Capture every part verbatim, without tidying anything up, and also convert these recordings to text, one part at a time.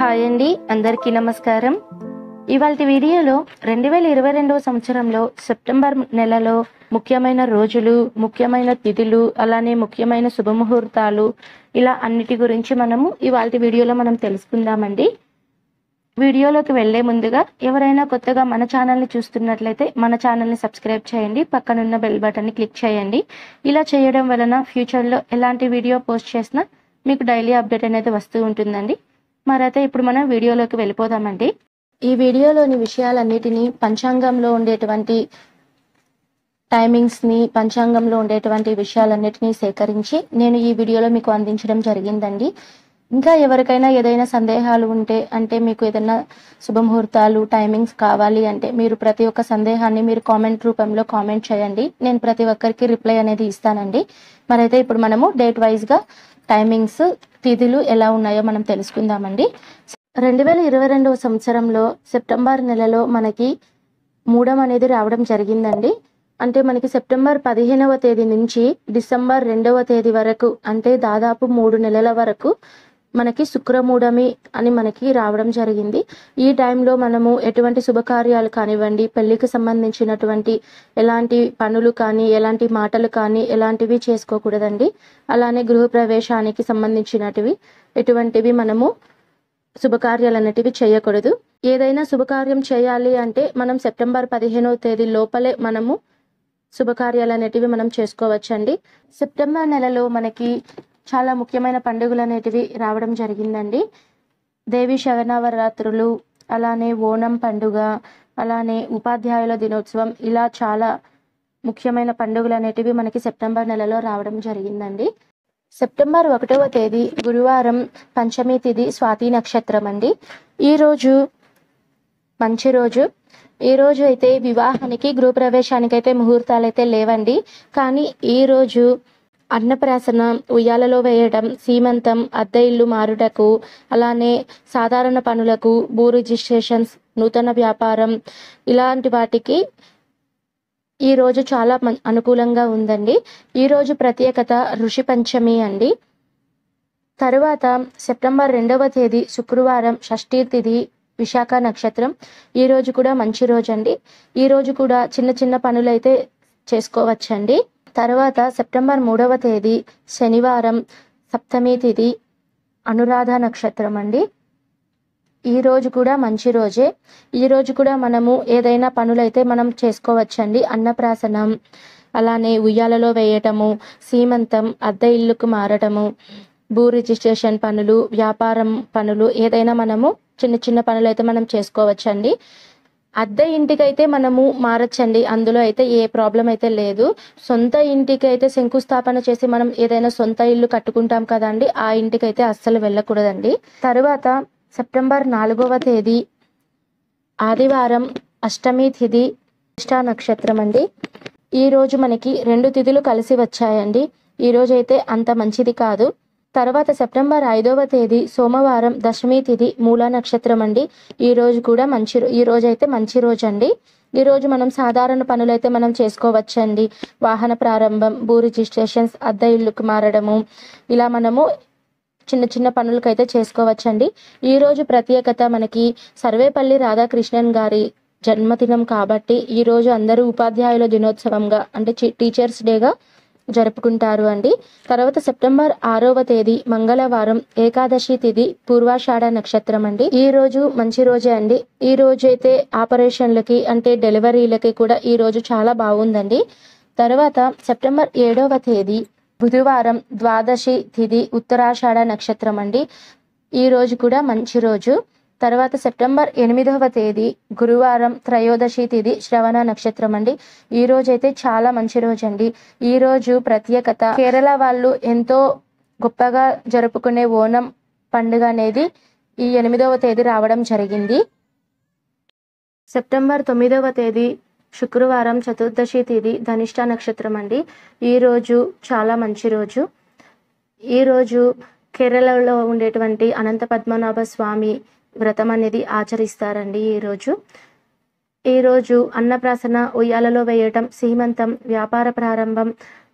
Hi అండి, అందరికీ నమస్కారం. ఇవాల్టి వీడియోలో రెండు వేల ఇరవై రెండవ సంవత్సరంలో సెప్టెంబర్ నెలలో ముఖ్యమైన రోజులు, ముఖ్యమైన తిథులు, అలానే ముఖ్యమైన శుభముహూర్తాలు, ఇలా అన్నిటి గురించి మనము ఇవాల్టి వీడియోలో మనం తెలుసుకుందామండి. వీడియోలోకి వెళ్లే ముందుగా ఎవరైనా కొత్తగా మన ఛానల్ని చూస్తున్నట్లయితే మన ఛానల్ని సబ్స్క్రైబ్ చేయండి, పక్కనున్న బెల్ బటన్ని క్లిక్ చేయండి. ఇలా చేయడం వలన ఫ్యూచర్లో ఎలాంటి వీడియో పోస్ట్ చేసినా మీకు డైలీ అప్డేట్ అనేది వస్తూ ఉంటుందండి. మరైతే ఇప్పుడు మనం వీడియోలోకి వెళ్ళిపోదామండి. ఈ వీడియోలోని విషయాలన్నిటినీ పంచాంగంలో ఉండేటువంటి టైమింగ్స్ని, పంచాంగంలో ఉండేటువంటి విషయాలన్నిటినీ సేకరించి నేను ఈ వీడియోలో మీకు అందించడం జరిగిందండి. ఇంకా ఎవరికైనా ఏదైనా సందేహాలు ఉంటే, అంటే మీకు ఏదైనా శుభముహూర్తాలు, టైమింగ్స్ కావాలి అంటే మీరు ప్రతి ఒక్క సందేహాన్ని మీరు కామెంట్ రూపంలో కామెంట్ చేయండి. నేను ప్రతి ఒక్కరికి రిప్లై అనేది ఇస్తానండి. మరైతే ఇప్పుడు మనము డేట్ వైజ్గా టైమింగ్స్, తిథులు ఎలా ఉన్నాయో మనం తెలుసుకుందామండి. రెండు వేల ఇరవై రెండవ సంవత్సరంలో సెప్టెంబర్ నెలలో మనకి మూడం అనేది రావడం జరిగిందండి. అంటే మనకి సెప్టెంబర్ పదిహేనవ తేదీ నుంచి డిసెంబర్ రెండవ తేదీ వరకు, అంటే దాదాపు మూడు నెలల వరకు మనకి శుక్రమూఢమి అని మనకి రావడం జరిగింది. ఈ టైంలో మనము ఎటువంటి శుభకార్యాలు కానివ్వండి, పెళ్లికి సంబంధించినటువంటి ఎలాంటి పనులు కానీ, ఎలాంటి మాటలు కానీ, ఎలాంటివి చేసుకోకూడదండి. అలానే గృహప్రవేశానికి సంబంధించినటివి ఎటువంటివి మనము శుభకార్యాలు అనేటివి చేయకూడదు. ఏదైనా శుభకార్యం చేయాలి అంటే మనం సెప్టెంబర్ పదిహేనవ తేదీ లోపలే మనము శుభకార్యాలు అనేటివి మనం చేసుకోవచ్చండి. సెప్టెంబర్ నెలలో మనకి చాలా ముఖ్యమైన పండుగలు అనేటివి రావడం జరిగిందండి. దేవి శరణవరాత్రులు, అలానే ఓణం పండుగ, అలానే ఉపాధ్యాయుల దినోత్సవం, ఇలా చాలా ముఖ్యమైన పండుగలు అనేటివి మనకి సెప్టెంబర్ నెలలో రావడం జరిగిందండి. సెప్టెంబర్ ఒకటవ తేదీ గురువారం, పంచమి తిథి, స్వాతి నక్షత్రం అండి. ఈరోజు మంచి రోజు. ఈ రోజు అయితే వివాహానికి, గృహప్రవేశానికి అయితే ముహూర్తాలు అయితే లేవండి. కానీ ఈరోజు అన్నప్రాసన, ఉయ్యాలలో వేయడం, సీమంతం, అద్దె ఇల్లు మారుటకు, అలానే సాధారణ పనులకు, భూ రిజిస్ట్రేషన్స్, నూతన వ్యాపారం, ఇలాంటి వాటికి ఈరోజు చాలా అనుకూలంగా ఉందండి. ఈరోజు ప్రత్యేకత ఋషి పంచమి అండి. తరువాత సెప్టెంబర్ రెండవ తేదీ శుక్రవారం, షష్ఠీ తిథి, విశాఖ నక్షత్రం. ఈరోజు కూడా మంచి రోజు అండి. ఈరోజు కూడా చిన్న చిన్న పనులైతే చేసుకోవచ్చండి. తర్వాత సెప్టెంబర్ మూడవ తేదీ శనివారం, సప్తమి తిథి, అనురాధ నక్షత్రం అండి. ఈరోజు కూడా మంచి రోజే. ఈరోజు కూడా మనము ఏదైనా పనులైతే మనం చేసుకోవచ్చండి. అన్నప్రాసనం, అలానే ఉయ్యాలలో వేయటము, సీమంతం, అద్దె ఇల్లుకు మారటము, భూ రిజిస్ట్రేషన్ పనులు, వ్యాపారం పనులు, ఏదైనా మనము చిన్న చిన్న పనులైతే మనం చేసుకోవచ్చండి. అద్దె ఇంటికైతే మనము మారచ్చండి. అందులో అయితే ఏ ప్రాబ్లం అయితే లేదు. సొంత ఇంటికి అయితే శంకుస్థాపన చేసి మనం ఏదైనా సొంత ఇల్లు కట్టుకుంటాం కదండి, ఆ ఇంటికైతే అస్సలు వెళ్ళకూడదండి. తర్వాత సెప్టెంబర్ నాలుగవ తేదీ ఆదివారం, అష్టమి తిథి, జ్యేష్ఠ నక్షత్రం అండి. ఈరోజు మనకి రెండు తిథులు కలిసి వచ్చాయండి. ఈరోజు అయితే అంత మంచిది కాదు. తర్వాత సెప్టెంబర్ ఐదవ తేదీ సోమవారం, దశమి తిథి, మూల నక్షత్రం అండి. ఈ రోజు కూడా మంచి, ఈ రోజు అయితే మంచి రోజు అండి. ఈ రోజు మనం సాధారణ పనులైతే మనం చేసుకోవచ్చండి. వాహన ప్రారంభం, భూ రిజిస్ట్రేషన్స్, అద్దె ఇల్లుకు మారడము, ఇలా మనము చిన్న చిన్న పనులకైతే చేసుకోవచ్చండి. ఈ రోజు ప్రత్యేకత మనకి సర్వేపల్లి రాధాకృష్ణన్ గారి జన్మదినం కాబట్టి ఈ రోజు అందరూ ఉపాధ్యాయుల దినోత్సవంగా, అంటే టీచర్స్ డేగా జరుపుకుంటారు అండి. తర్వాత సెప్టెంబర్ ఆరవ తేదీ మంగళవారం, ఏకాదశి తిథి, పూర్వాషాఢ నక్షత్రం అండి. ఈ రోజు మంచి రోజే అండి. ఈ రోజు అయితే ఆపరేషన్లకి, అంటే డెలివరీలకి కూడా ఈ రోజు చాలా బాగుందండి. తర్వాత సెప్టెంబర్ ఏడవ తేదీ బుధవారం, ద్వాదశి తిథి, ఉత్తరాషాఢ నక్షత్రం అండి. ఈ రోజు కూడా మంచి రోజు. తర్వాత సెప్టెంబర్ ఎనిమిదవ తేదీ గురువారం, త్రయోదశి తిథి, శ్రవణ నక్షత్రం అండి. ఈ రోజు అయితే చాలా మంచి రోజు అండి. ఈ రోజు ప్రత్యేకత కేరళ వాళ్ళు ఎంతో గొప్పగా జరుపుకునే ఓణం పండుగ అనేది ఈ ఎనిమిదవ తేదీ రావడం జరిగింది. సెప్టెంబర్ తొమ్మిదవ తేదీ శుక్రవారం, చతుర్దశి తిథి, ధనిష్ట నక్షత్రం అండి. ఈ రోజు చాలా మంచి రోజు. ఈరోజు కేరళలో ఉండేటువంటి అనంత పద్మనాభ స్వామి వ్రతం అనేది ఆచరిస్తారండి. ఈరోజు ఈరోజు అన్నప్రాసన, ఉయ్యాలలో వేయటం, సీమంతం, వ్యాపార ప్రారంభం,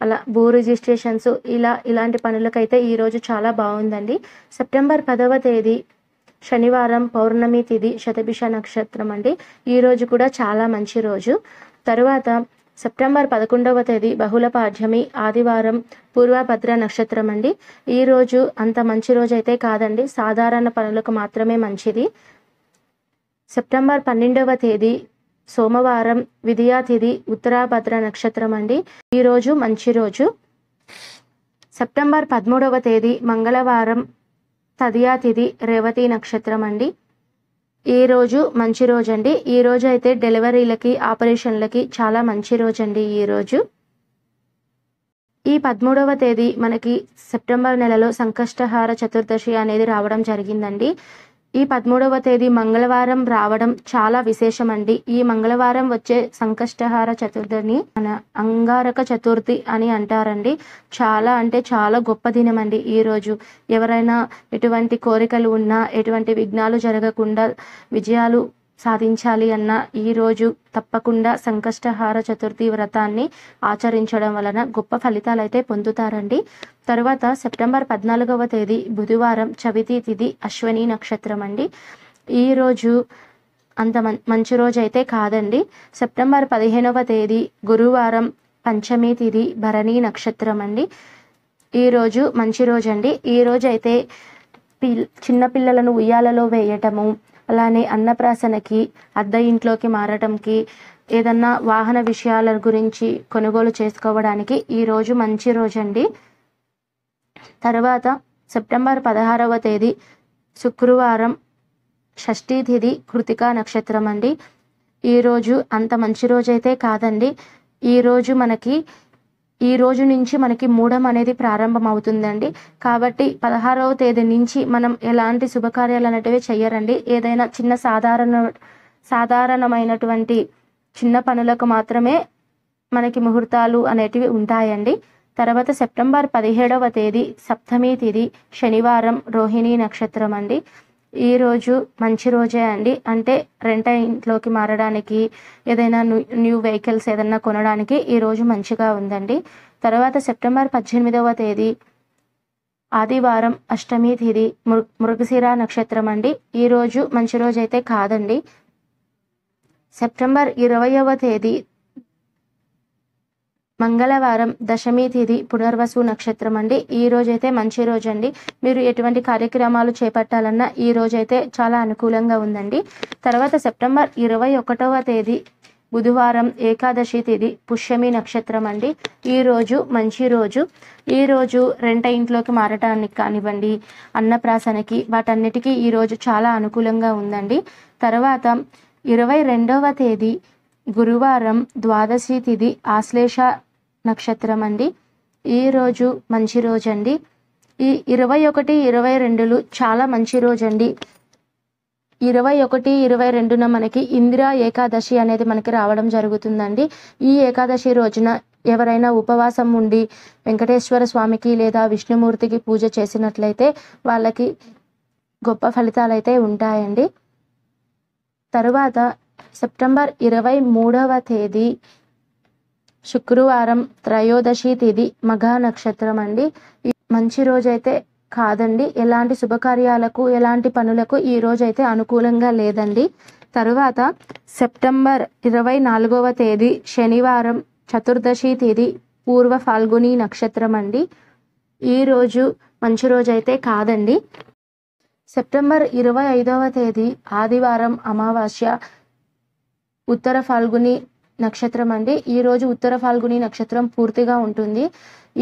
అలా భూ రిజిస్ట్రేషన్స్, ఇలా ఇలాంటి పనులకైతే ఈరోజు చాలా బాగుందండి. సెప్టెంబర్ పదవ తేదీ శనివారం పౌర్ణమి తిథి శతభిష నక్షత్రం అండి. ఈ రోజు కూడా చాలా మంచి రోజు. తర్వాత సెప్టెంబర్ పదకొండవ తేదీ బహుళ పాడ్యమి ఆదివారం పూర్వభద్ర నక్షత్రం అండి. ఈ రోజు అంత మంచి రోజు అయితే కాదండి, సాధారణ పనులకు మాత్రమే మంచిది. సెప్టెంబర్ పన్నెండవ తేదీ సోమవారం విద్యా తిథి ఉత్తరాభద్ర నక్షత్రం అండి. ఈరోజు మంచి రోజు. సెప్టెంబర్ పదమూడవ తేదీ మంగళవారం తదియా తిథి రేవతి నక్షత్రం అండి. ఈరోజు మంచి రోజు అండి. ఈరోజు అయితే డెలివరీలకి ఆపరేషన్లకి చాలా మంచి రోజు అండి. ఈరోజు ఈ పదమూడవ తేదీ మనకి సెప్టెంబర్ నెలలో సంకష్టహార చతుర్దశి అనేది రావడం జరిగిందండి. ఈ పదమూడవ తేదీ మంగళవారం రావడం చాలా విశేషం అండి. ఈ మంగళవారం వచ్చే సంకష్టహార చతుర్థిని మన అంగారక చతుర్థి అని అంటారండి. చాలా అంటే చాలా గొప్ప దినం అండి ఈరోజు. ఎవరైనా ఎటువంటి కోరికలు ఉన్నా, ఎటువంటి విఘ్నాలు జరగకుండా విజయాలు సాధించాలి అన్న ఈరోజు తప్పకుండా సంకష్టహార చతుర్థి వ్రతాన్ని ఆచరించడం వలన గొప్ప ఫలితాలు అయితే పొందుతారండి. తర్వాత సెప్టెంబర్ పద్నాలుగవ తేదీ బుధవారం చవితి తిథి అశ్విని నక్షత్రం అండి. ఈరోజు అంత మంచి రోజు అయితే కాదండి. సెప్టెంబర్ పదిహేనవ తేదీ గురువారం పంచమి తిథి భరణి నక్షత్రం అండి. ఈరోజు మంచి రోజు అండి. ఈరోజు అయితే పిల్ చిన్నపిల్లలను ఉయ్యాలలో వేయటము, అలానే అన్నప్రాసనకి, అద్దె ఇంట్లోకి మారటంకి, ఏదన్నా వాహన విషయాల గురించి కొనుగోలు చేసుకోవడానికి ఈరోజు మంచి రోజు అండి. తర్వాత సెప్టెంబర్ పదహారవ తేదీ శుక్రవారం షష్ఠీ తిథి కృతికా నక్షత్రం అండి. ఈరోజు అంత మంచి రోజు అయితే కాదండి. ఈరోజు మనకి ఈ రోజు నుంచి మనకి మూడం అనేది ప్రారంభం అవుతుందండి. కాబట్టి పదహారవ తేదీ నుంచి మనం ఎలాంటి శుభకార్యాలు అనేటివి చెయ్యరండి. ఏదైనా చిన్న సాధారణ సాధారణమైనటువంటి చిన్న పనులకు మాత్రమే మనకి ముహూర్తాలు అనేటివి ఉంటాయండి. తర్వాత సెప్టెంబర్ పదిహేడవ తేదీ సప్తమి తిథి శనివారం రోహిణి నక్షత్రం అండి. ఈరోజు మంచి రోజే అండి. అంటే రెంట ఇంట్లోకి మారడానికి, ఏదైనా న్యూ వెహికల్స్ ఏదైనా కొనడానికి ఈరోజు మంచిగా ఉందండి. తర్వాత సెప్టెంబర్ పద్దెనిమిదవ తేదీ ఆదివారం అష్టమి తిథి మృగశిర నక్షత్రం అండి. ఈరోజు మంచి రోజు అయితే కాదండి. సెప్టెంబర్ ఇరవయవ తేదీ మంగళవారం దశమి తిథి పునర్వసు నక్షత్రం అండి. ఈ రోజైతే మంచి రోజు అండి. మీరు ఎటువంటి కార్యక్రమాలు చేపట్టాలన్నా ఈ రోజైతే చాలా అనుకూలంగా ఉందండి. తర్వాత సెప్టెంబర్ ఇరవై ఒకటవ తేదీ బుధవారం ఏకాదశి తిథి పుష్యమి నక్షత్రం అండి. ఈరోజు మంచి రోజు. ఈరోజు రెంట ఇంట్లోకి మారటానికి కానివ్వండి, అన్నప్రాసనకి, వాటన్నిటికీ ఈరోజు చాలా అనుకూలంగా ఉందండి. తర్వాత ఇరవై రెండవ తేదీ గురువారం ద్వాదశి తిథి ఆశ్లేష నక్షత్రం అండి. ఈరోజు మంచి రోజు అండి. ఈ ఇరవై ఒకటి ఇరవై రెండులు చాలా మంచి రోజు అండి. ఇరవై ఒకటి ఇరవై రెండున మనకి ఇందిరా ఏకాదశి అనేది మనకి రావడం జరుగుతుందండి. ఈ ఏకాదశి రోజున ఎవరైనా ఉపవాసం ఉండి వెంకటేశ్వర స్వామికి లేదా విష్ణుమూర్తికి పూజ చేసినట్లయితే వాళ్ళకి గొప్ప ఫలితాలైతే ఉంటాయండి. తర్వాత సెప్టెంబర్ ఇరవై మూడవ తేదీ శుక్రవారం త్రయోదశి తిథి మఘ నక్షత్రం అండి. మంచి రోజైతే కాదండి. ఎలాంటి శుభకార్యాలకు, ఎలాంటి పనులకు ఈ రోజైతే అనుకూలంగా లేదండి. తరువాత సెప్టెంబర్ ఇరవై నాలుగవ తేదీ శనివారం చతుర్దశి తిథి పూర్వ ఫాల్గుని నక్షత్రం అండి. ఈరోజు మంచి రోజైతే కాదండి. సెప్టెంబర్ ఇరవై ఐదవ తేదీ ఆదివారం అమావాస్య ఉత్తర ఫాల్గుని నక్షత్రం అండి. ఈరోజు ఉత్తర ఫాల్గుని నక్షత్రం పూర్తిగా ఉంటుంది.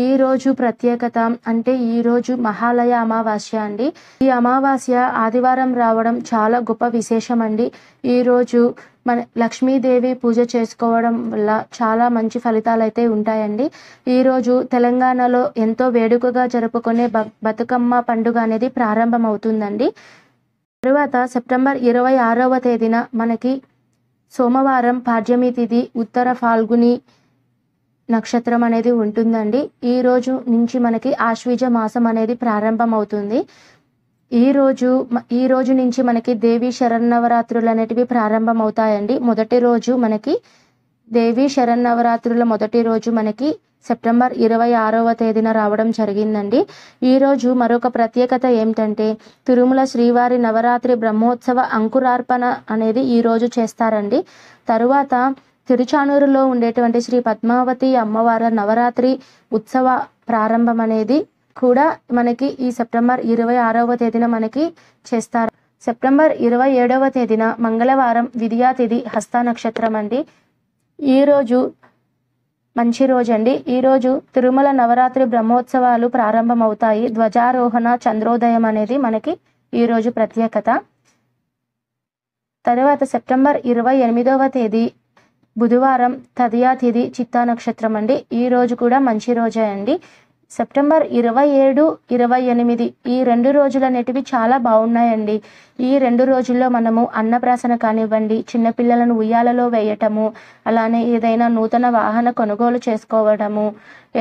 ఈరోజు ప్రత్యేకత అంటే ఈరోజు మహాలయ అమావాస్య అండి. ఈ అమావాస్య ఆదివారం రావడం చాలా గొప్ప విశేషం అండి. ఈరోజు మన లక్ష్మీదేవి పూజ చేసుకోవడం వల్ల చాలా మంచి ఫలితాలు అయితే ఉంటాయండి. ఈరోజు తెలంగాణలో ఎంతో వేడుకగా జరుపుకునే బ బతుకమ్మ పండుగ అనేది ప్రారంభమవుతుందండి. తరువాత సెప్టెంబర్ ఇరవై ఆరవ తేదీన మనకి సోమవారం పాడ్యమి తిథి ఉత్తర ఫాల్గుని నక్షత్రం అనేది ఉంటుందండి. ఈ రోజు నుంచి మనకి ఆశ్వీజ మాసం అనేది ప్రారంభమవుతుంది. ఈరోజు ఈ రోజు నుంచి మనకి దేవీ శరన్నవరాత్రులు అనేటివి ప్రారంభమవుతాయండి. మొదటి రోజు మనకి దేవీ శరన్నవరాత్రుల మొదటి రోజు మనకి సెప్టెంబర్ ఇరవై ఆరవ తేదీన రావడం జరిగిందండి. ఈ రోజు మరొక ప్రత్యేకత ఏమంటే తిరుమల శ్రీవారి నవరాత్రి బ్రహ్మోత్సవ అంకురార్పణ అనేది ఈ రోజు చేస్తారండి. తరువాత తిరుచానూరులో ఉండేటువంటి శ్రీ పద్మావతి అమ్మవారి నవరాత్రి ఉత్సవ ప్రారంభం అనేది కూడా మనకి ఈ సెప్టెంబర్ ఇరవై ఆరవ తేదీన మనకి చేస్తారు. సెప్టెంబర్ ఇరవై ఏడవ తేదీన మంగళవారం విద్యా తిథి హస్త నక్షత్రం అండి. ఈరోజు మంచి రోజండి. ఈరోజు తిరుమల నవరాత్రి బ్రహ్మోత్సవాలు ప్రారంభమవుతాయి. ధ్వజారోహణ చంద్రోదయం అనేది మనకి ఈరోజు ప్రత్యేకత. తర్వాత సెప్టెంబర్ ఇరవై ఎనిమిదవ తేదీ బుధవారం తదియా తిథి చిత్తా నక్షత్రం అండి. ఈ రోజు కూడా మంచి రోజే అండి. సెప్టెంబర్ ఇరవై ఏడు ఇరవై ఎనిమిది ఈ రెండు రోజులు అనేటివి చాలా బాగున్నాయండి. ఈ రెండు రోజుల్లో మనము అన్నప్రాసన కానివ్వండి, చిన్నపిల్లలను ఉయ్యాలలో వేయటము, అలానే ఏదైనా నూతన వాహన కొనుగోలు చేసుకోవడము,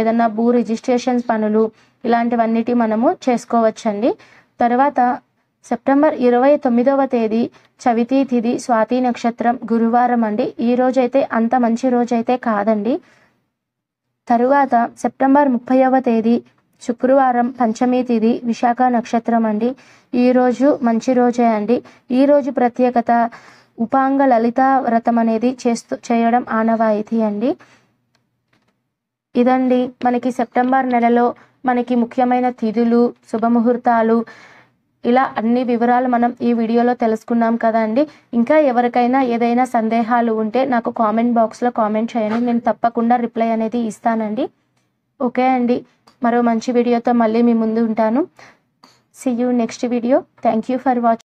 ఏదైనా భూ రిజిస్ట్రేషన్ పనులు ఇలాంటివన్నిటి మనము చేసుకోవచ్చండి. తర్వాత సెప్టెంబర్ ఇరవై తొమ్మిదవ తేదీ చవితి తిథి స్వాతి నక్షత్రం గురువారం అండి. ఈ రోజైతే అంత మంచి రోజైతే కాదండి. తరువాత సెప్టెంబర్ ముప్పైవ తేదీ శుక్రవారం పంచమి తిథి విశాఖ నక్షత్రం అండి. ఈరోజు మంచి రోజే అండి. ఈరోజు ప్రత్యేకత ఉపాంగ లలిత వ్రతం అనేది చేస్తూ చేయడం ఆనవాయితీ అండి. ఇదండి మనకి సెప్టెంబర్ నెలలో మనకి ముఖ్యమైన తిథులు, శుభముహూర్తాలు, ఇలా అన్ని వివరాలు మనం ఈ వీడియోలో తెలుసుకున్నాం కదా అండి. ఇంకా ఎవరికైనా ఏదైనా సందేహాలు ఉంటే నాకు కామెంట్ బాక్స్లో కామెంట్ చేయండి. నేను తప్పకుండా రిప్లై అనేది ఇస్తానండి. ఓకే అండి, మరో మంచి వీడియోతో మళ్ళీ మీ ముందు ఉంటాను. See you next video. Thank you for watching.